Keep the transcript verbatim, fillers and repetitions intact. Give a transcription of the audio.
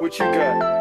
What you got?